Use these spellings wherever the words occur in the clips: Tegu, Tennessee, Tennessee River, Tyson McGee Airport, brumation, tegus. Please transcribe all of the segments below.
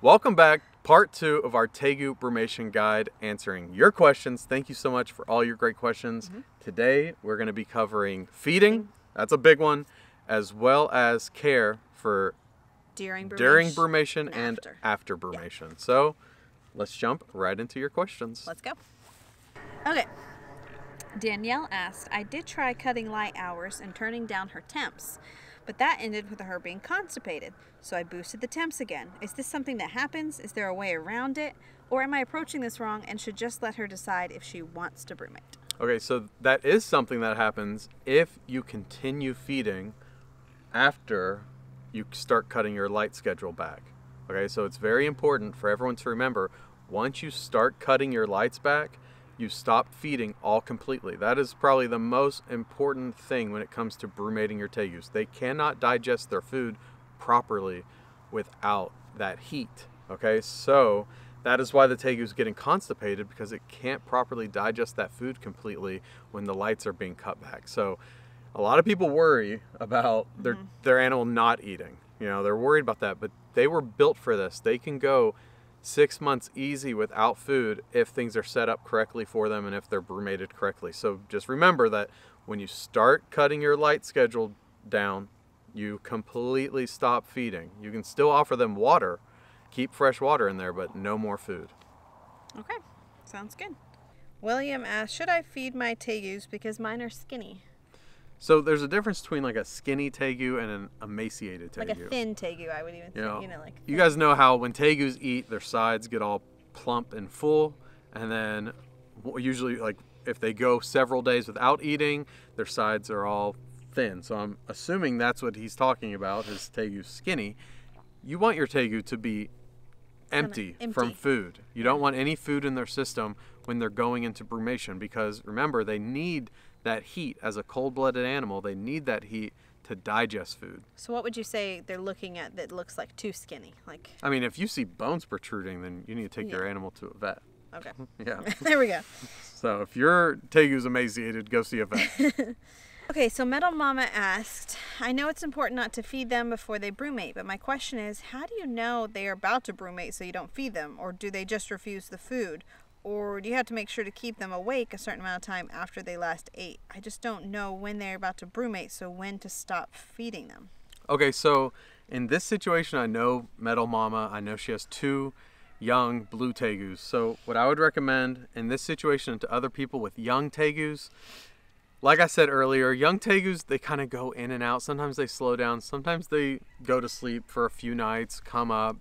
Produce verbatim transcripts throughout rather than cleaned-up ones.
Welcome back, part two of our Tegu brumation guide, answering your questions. Thank you so much for all your great questions. Mm-hmm. Today, we're going to be covering feeding, that's a big one, as well as care for during brumation, during brumation and, and after, after brumation. Yeah. So let's jump right into your questions. Let's go. Okay. Danielle asked, I did try cutting light hours and turning down her temps, but that ended with her being constipated, so I boosted the temps again. Is this something that happens? Is there a way around it? Or am I approaching this wrong and should just let her decide if she wants to brumate? Okay, so that is something that happens if you continue feeding after you start cutting your light schedule back. Okay, so it's very important for everyone to remember, once you start cutting your lights back, you stop feeding all completely. That is probably the most important thing when it comes to brumating your tegus. They cannot digest their food properly without that heat, okay? So that is why the tegu is getting constipated, because it can't properly digest that food completely when the lights are being cut back. So a lot of people worry about their, mm-hmm. their animal not eating. You know, they're worried about that, but they were built for this. They can go six months easy without food if things are set up correctly for them and if they're brumated correctly. So just remember that when you start cutting your light schedule down, you completely stop feeding. You can still offer them water, keep fresh water in there, but no more food. Okay, sounds good. William asked, should I feed my tegus because mine are skinny? So there's a difference between like a skinny tegu and an emaciated tegu. Like a thin tegu, I would even you think. Know, you know, like you guys know how when tegus eat, their sides get all plump and full, and then usually like if they go several days without eating, their sides are all thin. So I'm assuming that's what he's talking about. His tegu's skinny. You want your tegu to be empty, empty from food. You don't want any food in their system when they're going into brumation, because remember, they need that heat. As a cold-blooded animal, they need that heat to digest food. So what would you say they're looking at that looks like too skinny? Like, I mean, if you see bones protruding, then you need to take yeah. your animal to a vet. Okay. Yeah. There we go. So if your tegu's emaciated, go see a vet. Okay, so Metal Mama asked, I know it's important not to feed them before they brumate, but my question is, how do you know they are about to brumate so you don't feed them? Or do they just refuse the food? Or do you have to make sure to keep them awake a certain amount of time after they last ate? I just don't know when they're about to brumate, so when to stop feeding them. Okay, so in this situation, I know Metal Mama, I know she has two young blue tegus. So what I would recommend in this situation and to other people with young tegus, like I said earlier, young tegus, they kind of go in and out. Sometimes they slow down. Sometimes they go to sleep for a few nights, come up.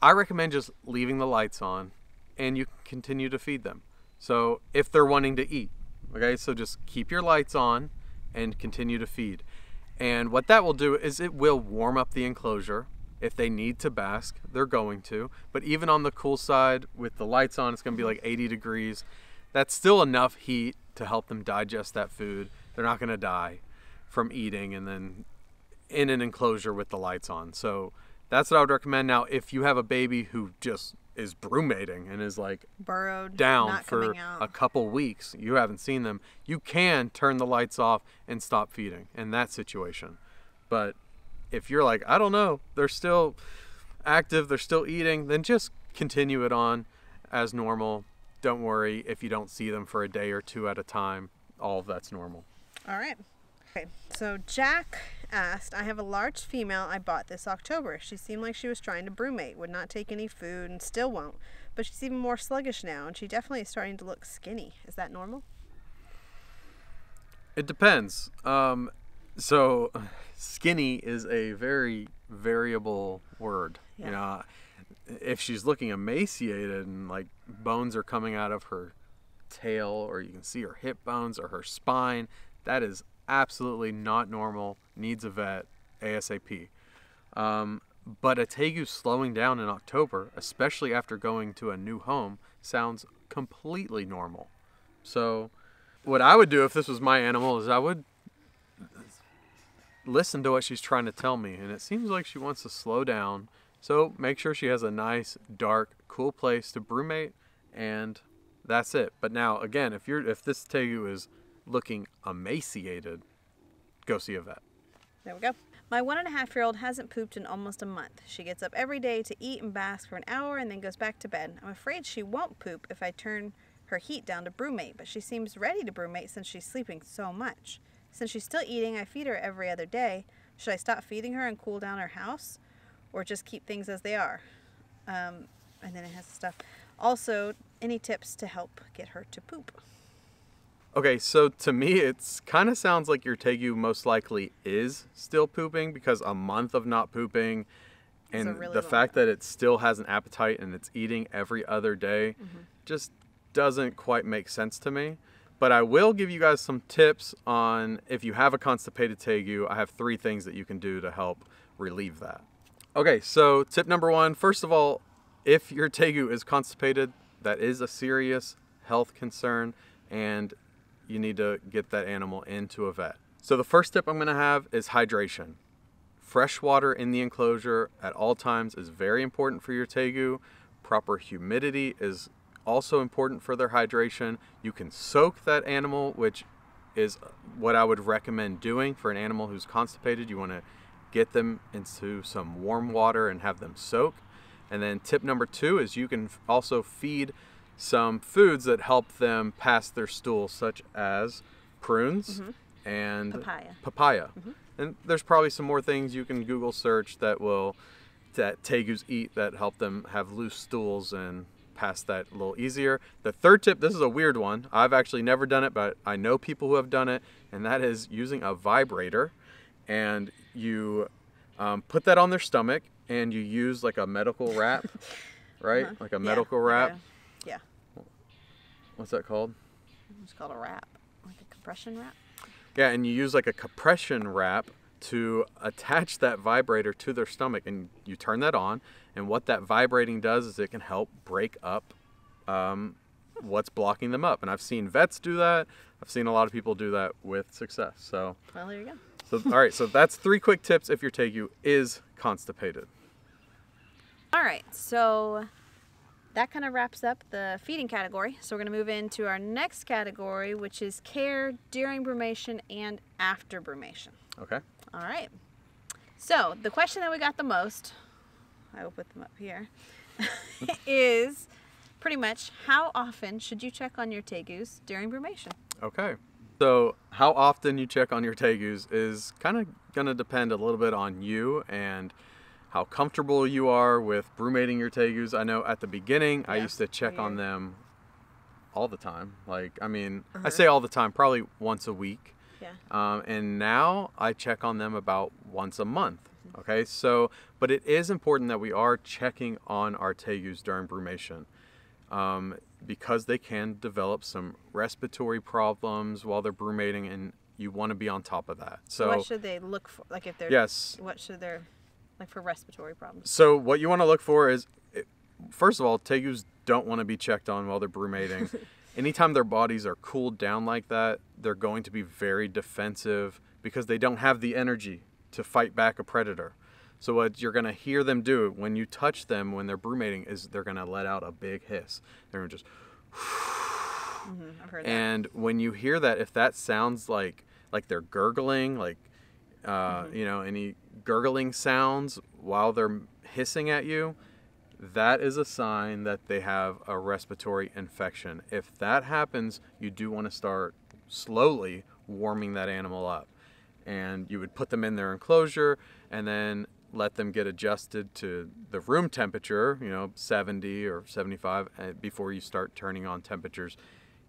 I recommend just leaving the lights on and you can continue to feed them. So if they're wanting to eat, okay, so just keep your lights on and continue to feed. And what that will do is it will warm up the enclosure. If they need to bask, they're going to. But even on the cool side with the lights on, it's going to be like eighty degrees. That's still enough heat to help them digest that food. They're not going to die from eating and then in an enclosure with the lights on. So that's what I would recommend. Now, if you have a baby who just is brumating and is like burrowed down for a couple weeks, you haven't seen them, you can turn the lights off and stop feeding in that situation. But if you're like, I don't know, they're still active, they're still eating, then just continue it on as normal. Don't worry if you don't see them for a day or two at a time. All of that's normal. All right. Okay. So Jack asked, I have a large female I bought this October. She seemed like she was trying to brumate, would not take any food and still won't, but she's even more sluggish now and she definitely is starting to look skinny. Is that normal? It depends. Um, so skinny is a very variable word. Yeah. You know, if she's looking emaciated and like bones are coming out of her tail or you can see her hip bones or her spine, that is absolutely not normal, needs a vet ASAP. Um, but a tegu slowing down in October, especially after going to a new home, sounds completely normal. So what I would do if this was my animal is I would listen to what she's trying to tell me, and it seems like she wants to slow down. So make sure she has a nice, dark, cool place to brumate, and that's it. But now, again, if you're if this tegu is looking emaciated, go see a vet. There we go. My one and a half year old hasn't pooped in almost a month. She gets up every day to eat and bask for an hour and then goes back to bed. I'm afraid she won't poop if I turn her heat down to brewmate, but she seems ready to brewmate since she's sleeping so much. Since she's still eating, I feed her every other day. Should I stop feeding her and cool down her house or just keep things as they are? Um, and then it has stuff. Also, any tips to help get her to poop? Okay, so to me, it's kind of sounds like your Tegu most likely is still pooping, because a month of not pooping and really the fact time. that it still has an appetite and it's eating every other day mm-hmm. just doesn't quite make sense to me. But I will give you guys some tips on if you have a constipated Tegu. I have three things that you can do to help relieve that. Okay, so tip number one, first of all, if your Tegu is constipated, that is a serious health concern and you need to get that animal into a vet. So the first tip I'm gonna have is hydration. Fresh water in the enclosure at all times is very important for your Tegu. Proper humidity is also important for their hydration. You can soak that animal, which is what I would recommend doing for an animal who's constipated. You wanna get them into some warm water and have them soak. And then tip number two is you can also feed some foods that help them pass their stool, such as prunes mm-hmm. and papaya. papaya. Mm-hmm. And there's probably some more things you can Google search that will that Tegus eat that help them have loose stools and pass that a little easier. The third tip, this is a weird one. I've actually never done it, but I know people who have done it, and that is using a vibrator. And you um, put that on their stomach and you use like a medical wrap, right? Uh-huh. Like a medical yeah, wrap. Like a, yeah. What's that called? It's called a wrap, like a compression wrap. Yeah, and you use like a compression wrap to attach that vibrator to their stomach, and you turn that on. And what that vibrating does is it can help break up um, what's blocking them up. And I've seen vets do that. I've seen a lot of people do that with success. So. Well, there you go. So, all right, so that's three quick tips if your Tegu is constipated. All right, so that kind of wraps up the feeding category. So we're going to move into our next category, which is care during brumation and after brumation. Okay. All right. So the question that we got the most, I will put them up here, is pretty much how often should you check on your Tegus during brumation? Okay. So how often you check on your Tegus is kind of going to depend a little bit on you and how comfortable you are with brumating your Tegus. I know at the beginning yeah. I used to check yeah. on them all the time. Like, I mean, uh-huh. I say all the time, probably once a week. Yeah. Um, and now I check on them about once a month. Mm-hmm. Okay. So, but it is important that we are checking on our Tegus during brumation. Um, because they can develop some respiratory problems while they're brumating, and you want to be on top of that. So, so what should they look for? Like if they're, yes. what should they're, like for respiratory problems? So what you want to look for is, first of all, Tegus don't want to be checked on while they're brumating. Anytime their bodies are cooled down like that, they're going to be very defensive because they don't have the energy to fight back a predator. So what you're going to hear them do when you touch them when they're brumating is they're going to let out a big hiss. They're going to just... Mm-hmm. I've heard that. And when you hear that, if that sounds like like they're gurgling, like, uh, mm-hmm. you know, any gurgling sounds while they're hissing at you, that is a sign that they have a respiratory infection. If that happens, you do want to start slowly warming that animal up. And you would put them in their enclosure and then let them get adjusted to the room temperature, you know, seventy or seventy-five, before you start turning on temperatures.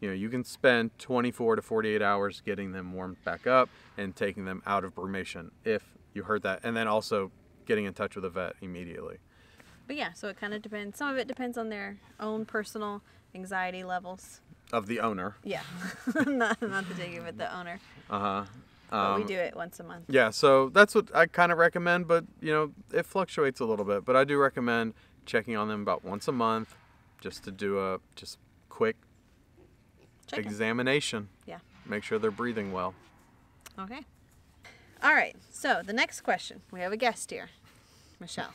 You know, you can spend twenty-four to forty-eight hours getting them warmed back up and taking them out of brumation if you heard that. And then also getting in touch with a vet immediately. But yeah, so it kind of depends. Some of it depends on their own personal anxiety levels. Of the owner. Yeah, not, not the Tegu, but the owner. Uh-huh. Um, we do it once a month. Yeah, so that's what I kind of recommend, but, you know, it fluctuates a little bit. But I do recommend checking on them about once a month just to do a just quick Check examination. It. Yeah. Make sure they're breathing well. Okay. All right, so the next question. We have a guest here, Michelle.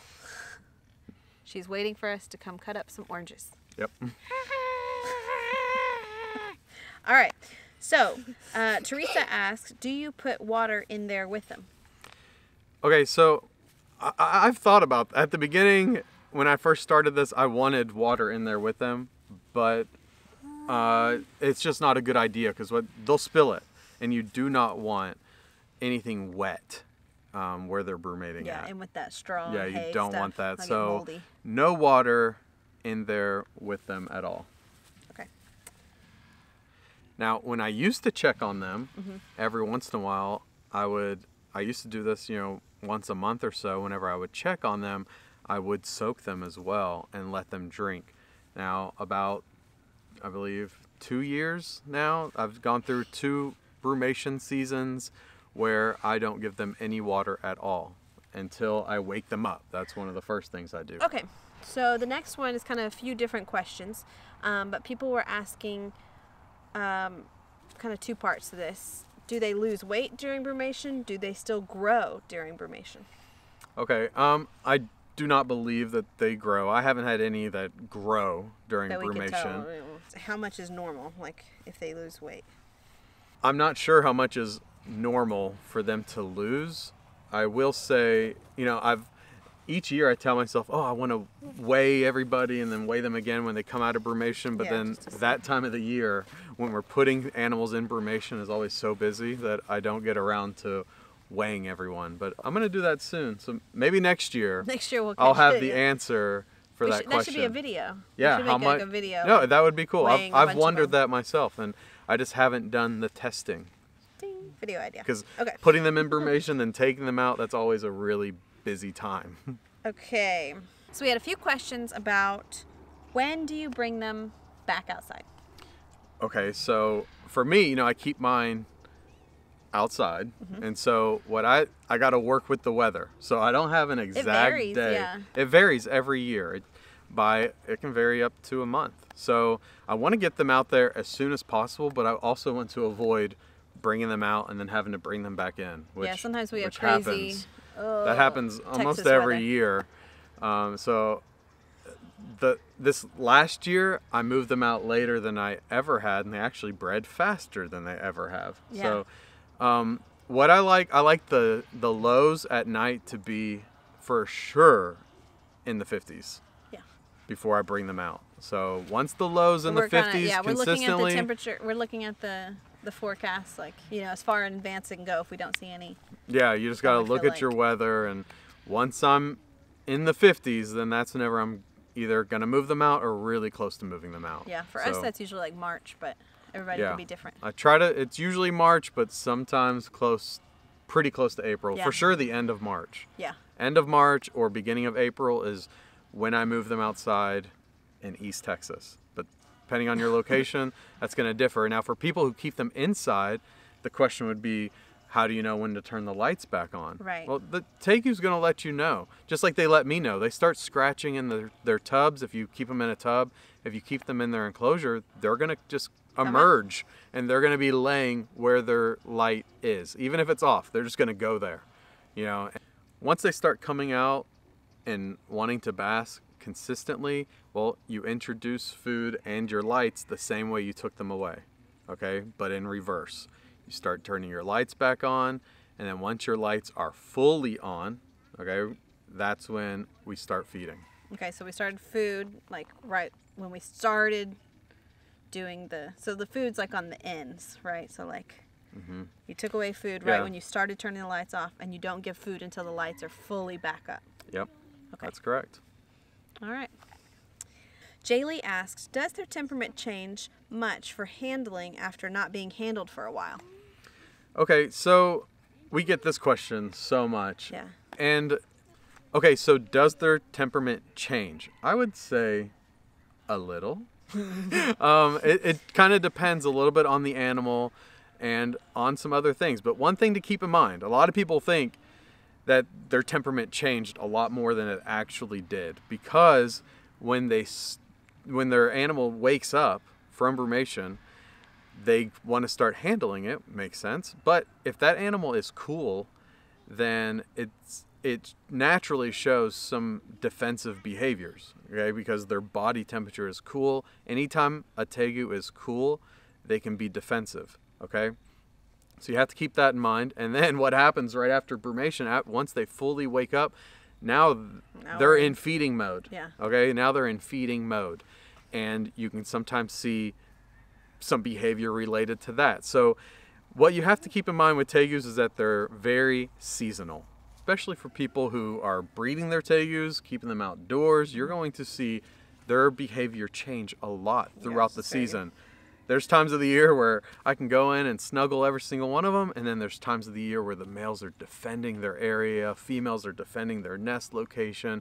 She's waiting for us to come cut up some oranges. Yep. All right. So, uh, Teresa asks, do you put water in there with them? Okay, so I I've thought about that. At the beginning, when I first started this, I wanted water in there with them, but uh, it's just not a good idea because what they'll spill it, and you do not want anything wet um, where they're brumating yeah, at. Yeah, and with that strong Yeah, you don't stuff, want that. So moldy. No water in there with them at all. Okay. Now, when I used to check on them mm-hmm. every once in a while, I would. I used to do this, you know, once a month or so. Whenever I would check on them, I would soak them as well and let them drink. Now, about, I believe, two years now, I've gone through two brumation seasons where I don't give them any water at all until I wake them up. That's one of the first things I do. Okay, so the next one is kind of a few different questions, um, but people were asking um, kind of two parts to this. Do they lose weight during brumation? Do they still grow during brumation? Okay, um, I do not believe that they grow. I haven't had any that grow during that brumation. We can tell. How much is normal, like if they lose weight? I'm not sure how much is normal for them to lose. I will say, you know, I've each year I tell myself, oh, I want to weigh everybody and then weigh them again when they come out of brumation. But yeah, then that time of the year when we're putting animals in brumation is always so busy that I don't get around to weighing everyone. But I'm going to do that soon. So maybe next year, next year we'll I'll have the answer for that question. That should be a video. Yeah. We should make like a video. No, that would be cool. I've, I've wondered that myself and I just haven't done the testing. Ding. Video idea. Because okay. putting them in brumation then taking them out, that's always a really busy time. Okay, so we had a few questions about when do you bring them back outside? Okay, so for me, you know, I keep mine outside, mm-hmm. and so what I I got to work with the weather, so I don't have an exact it varies, day. Yeah. It varies every year. It, by it can vary up to a month. So I want to get them out there as soon as possible, but I also want to avoid bringing them out and then having to bring them back in. Which, yeah, sometimes we have crazy. Happens. Oh, that happens almost Texas every weather. year. Um, so the this last year, I moved them out later than I ever had, and they actually bred faster than they ever have. Yeah. So um, what I like, I like the, the lows at night to be for sure in the fifties yeah. before I bring them out. So once the lows in we're the kinda, fifties yeah, we're consistently. Looking at the temperature, we're looking at the... the forecast, like, you know, as far in advance it can go if we don't see any. Yeah, you just got to look at your weather, and once I'm in the fifties, then that's whenever I'm either going to move them out or really close to moving them out. Yeah, for us that's usually like March, but everybody can be different. I try to, it's usually March, but sometimes close, pretty close to April. For sure the end of March. Yeah. End of March or beginning of April is when I move them outside in East Texas. Depending on your location, that's going to differ. Now, for people who keep them inside, the question would be, how do you know when to turn the lights back on? Right. Well, the Tegu's going to let you know, just like they let me know. They start scratching in their, their tubs. If you keep them in a tub, if you keep them in their enclosure, they're going to just emerge, and they're going to be laying where their light is. Even if it's off, they're just going to go there. You know, once they start coming out and wanting to bask consistently, well, you introduce food and your lights the same way you took them away, okay? But in reverse. You start turning your lights back on, and then once your lights are fully on, okay, that's when we start feeding. Okay, so we started food, like, right when we started doing the... So the food's, like, on the ends, right? So, like, mm-hmm. you took away food right yeah. when you started turning the lights off, and you don't give food until the lights are fully back up. Yep, okay. That's correct. All right. Jaylee asks, does their temperament change much for handling after not being handled for a while? Okay, so we get this question so much. Yeah. And, okay, so does their temperament change? I would say a little. um, it it kind of depends a little bit on the animal and on some other things. But one thing to keep in mind, a lot of people think that their temperament changed a lot more than it actually did, because when they when their animal wakes up from brumation, they want to start handling it. Makes sense. But if that animal is cool, then it's it naturally shows some defensive behaviors, okay? Because their body temperature is cool. Anytime a Tegu is cool, they can be defensive, okay? So you have to keep that in mind. And then what happens right after brumation, once they fully wake up, now no. they're in feeding mode. Yeah. Okay, now they're in feeding mode. And you can sometimes see some behavior related to that. So what you have to keep in mind with tegus is that they're very seasonal, especially for people who are breeding their tegus, keeping them outdoors. You're going to see their behavior change a lot throughout yes, the season. Right. There's times of the year where I can go in and snuggle every single one of them, and then there's times of the year where the males are defending their area, females are defending their nest location,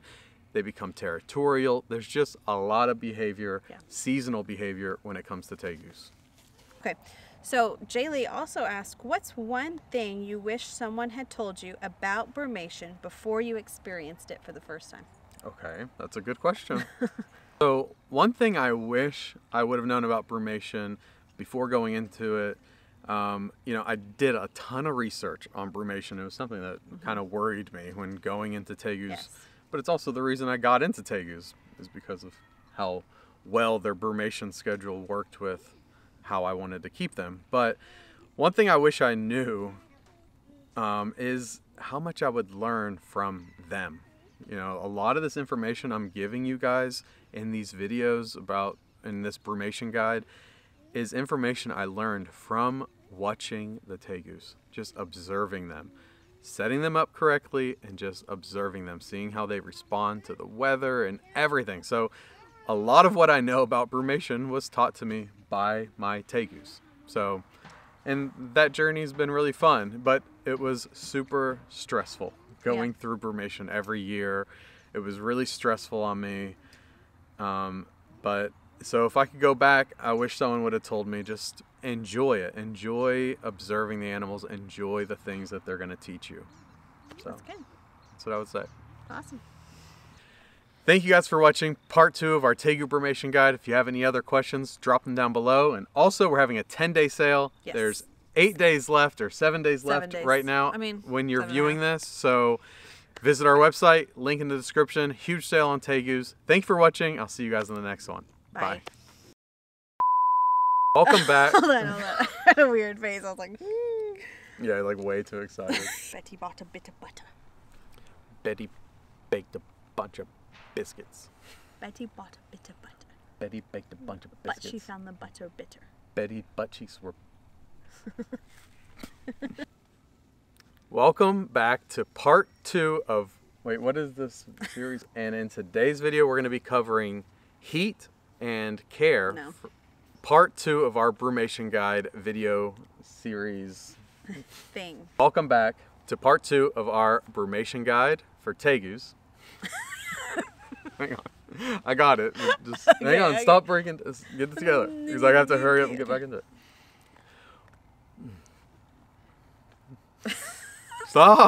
they become territorial. There's just a lot of behavior, yeah. seasonal behavior when it comes to tegus. Okay, so Jaylee also asked, what's one thing you wish someone had told you about brumation before you experienced it for the first time? Okay, that's a good question. So one thing I wish I would have known about brumation before going into it, um, you know, I did a ton of research on brumation. It was something that mm-hmm. kind of worried me when going into tegus, yes. but it's also the reason I got into tegus is because of how well their brumation schedule worked with how I wanted to keep them. But one thing I wish I knew um, is how much I would learn from them. You know, a lot of this information I'm giving you guys in these videos about in this brumation guide is information I learned from watching the tegus, just observing them, setting them up correctly and just observing them, seeing how they respond to the weather and everything. So a lot of what I know about brumation was taught to me by my tegus. So, and that journey has been really fun, but it was super stressful. Going yeah. through brumation every year, it was really stressful on me. Um, but so if I could go back, I wish someone would have told me just enjoy it, enjoy observing the animals, enjoy the things that they're going to teach you. So that's good. That's what I would say. Awesome. Thank you guys for watching part two of our Tegu brumation guide. If you have any other questions, drop them down below. And also, we're having a ten day sale. Yes. There's eight days left or seven days seven left days. right now I mean, when you're viewing this. So visit our website, link in the description. Huge sale on tegus. Thank you for watching. I'll see you guys in the next one. Bye. Bye. Welcome back. Hold on, hold on. I had a weird face. I was like, mm. Yeah, like way too excited. Betty bought a bit of butter. Betty baked a bunch of biscuits. Betty bought a bit of butter. Betty baked a bunch of biscuits. But she found the butter bitter. Betty butt cheeks were Welcome back to part two of wait what is this series, and in today's video we're going to be covering heat and care, no. part two of our brumation guide video series thing. Welcome back to part two of our brumation guide for tegus. Hang on, I got it, just okay, hang on, okay. Stop breaking, get it together because I have to hurry up and get back into it. Stop!